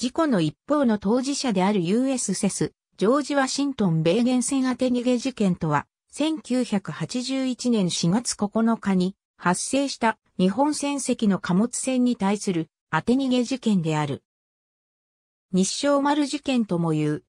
事故の一方の当事者である U.S. セス、ジョージ・ワシントン米元船当て逃げ事件とは、1981年4月9日に発生した日本船籍の貨物船に対する当て逃げ事件である。日照丸事件とも言う。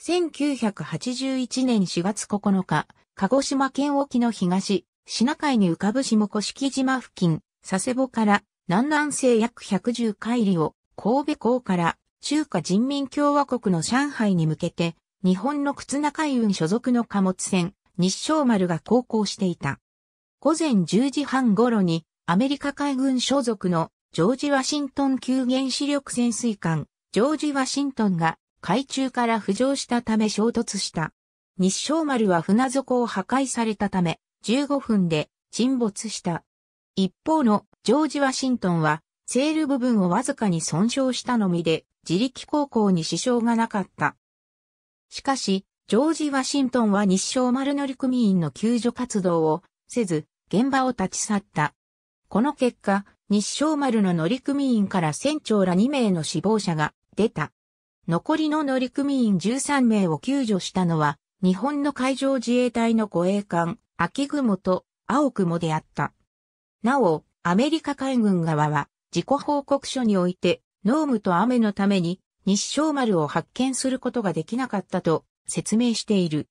1981年4月9日、鹿児島県沖の東、シナ海に浮かぶ下甑島付近、佐世保から南南西約110海里を神戸港から中華人民共和国の上海に向けて、日本の忽那海運所属の貨物船、日照丸が航行していた。午前10時半頃に、アメリカ海軍所属のジョージ・ワシントン級原子力潜水艦、ジョージ・ワシントンが海中から浮上したため衝突した。日照丸は船底を破壊されたため、15分で沈没した。一方のジョージ・ワシントンは、セール部分をわずかに損傷したのみで、自力航行に支障がなかった。しかし、ジョージ・ワシントンは日照丸乗組員の救助活動をせず、現場を立ち去った。この結果、日照丸の乗組員から船長ら2名の死亡者が出た。残りの乗組員13名を救助したのは、日本の海上自衛隊の護衛艦、秋雲と青雲であった。なお、アメリカ海軍側は、事故報告書において、濃霧と雨のために、日照丸を発見することができなかったと説明している。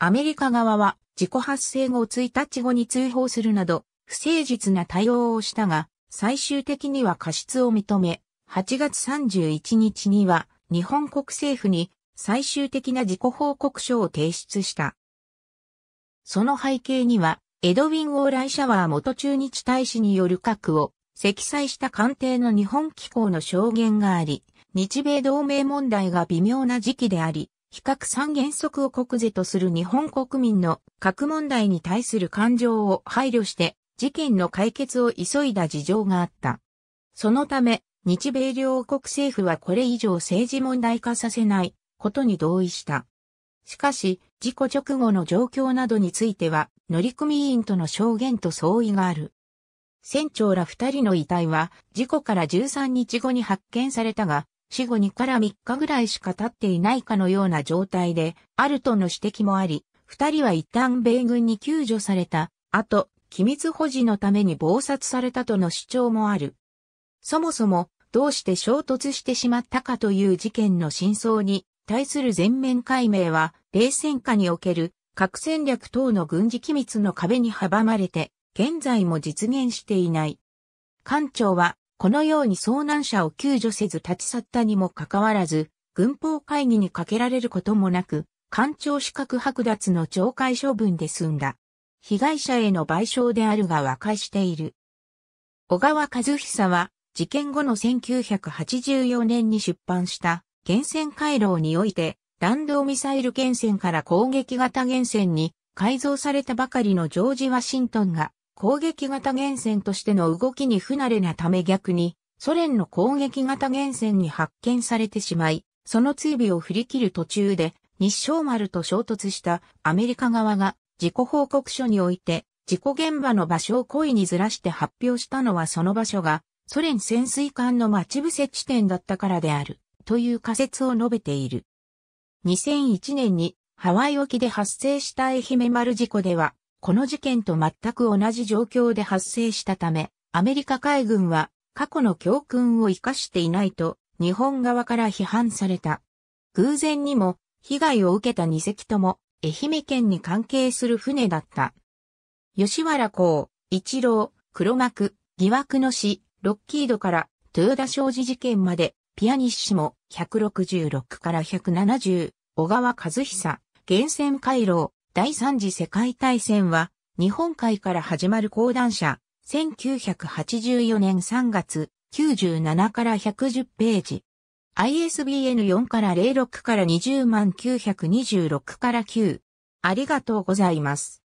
アメリカ側は、事故発生後1日後に通報するなど、不誠実な対応をしたが、最終的には過失を認め、8月31日には、日本国政府に最終的な事故報告書を提出した。その背景には、エドウィン・オーライ・シャワー元駐日大使による核を積載した艦艇の日本機構の証言があり、日米同盟問題が微妙な時期であり、非核三原則を国是とする日本国民の核問題に対する感情を配慮して、事件の解決を急いだ事情があった。そのため、日米両国政府はこれ以上政治問題化させないことに同意した。しかし、事故直後の状況などについては、乗組員との証言と相違がある。船長ら2人の遺体は、事故から13日後に発見されたが、死後2から3日ぐらいしか経っていないかのような状態で、あるとの指摘もあり、2人は一旦米軍に救助された、後、機密保持のために謀殺されたとの主張もある。そもそも、どうして衝突してしまったかという事件の真相に対する全面解明は、冷戦下における核戦略等の軍事機密の壁に阻まれて、現在も実現していない。艦長は、このように遭難者を救助せず立ち去ったにもかかわらず、軍法会議にかけられることもなく、艦長資格剥奪の懲戒処分で済んだ。被害者への賠償であるが和解している。小川和久は、事件後の1984年に出版した原潜回廊において弾道ミサイル原潜から攻撃型原潜に改造されたばかりのジョージ・ワシントンが攻撃型原潜としての動きに不慣れなため逆にソ連の攻撃型原潜に発見されてしまい、その追尾を振り切る途中で日照丸と衝突したアメリカ側が事故報告書において事故現場の場所を故意にずらして発表したのはその場所がソ連潜水艦の待ち伏せ地点だったからである、という仮説を述べている。2001年にハワイ沖で発生した愛媛丸事故では、この事件と全く同じ状況で発生したため、アメリカ海軍は過去の教訓を生かしていないと日本側から批判された。偶然にも被害を受けた2隻とも愛媛県に関係する船だった。吉原港、一郎、黒幕、疑惑の死、ロッキードから豊田商事事件まで、ピアニッシモ166から170、小川和久、原潜回廊、第三次世界大戦は、日本海から始まる講談社、1984年3月、97から110ページ。ISBN4 から06から20926から9。ありがとうございます。